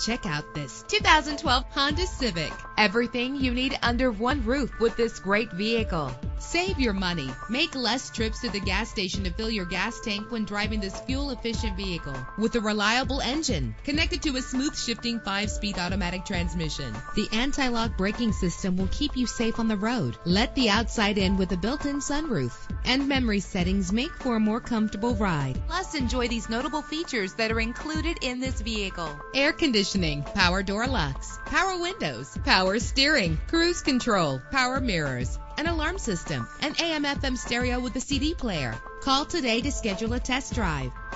Check out this 2012 Honda Civic. Everything you need under one roof with this great vehicle. Save your money. Make less trips to the gas station to fill your gas tank when driving this fuel-efficient vehicle. With a reliable engine connected to a smooth shifting 5-speed automatic transmission, the anti-lock braking system will keep you safe on the road. Let the outside in with a built-in sunroof. And memory settings make for a more comfortable ride. Plus, enjoy these notable features that are included in this vehicle: air conditioning, power door locks, power windows, power steering, cruise control, power mirrors, an alarm system, an AM/FM stereo with a CD player. Call today to schedule a test drive.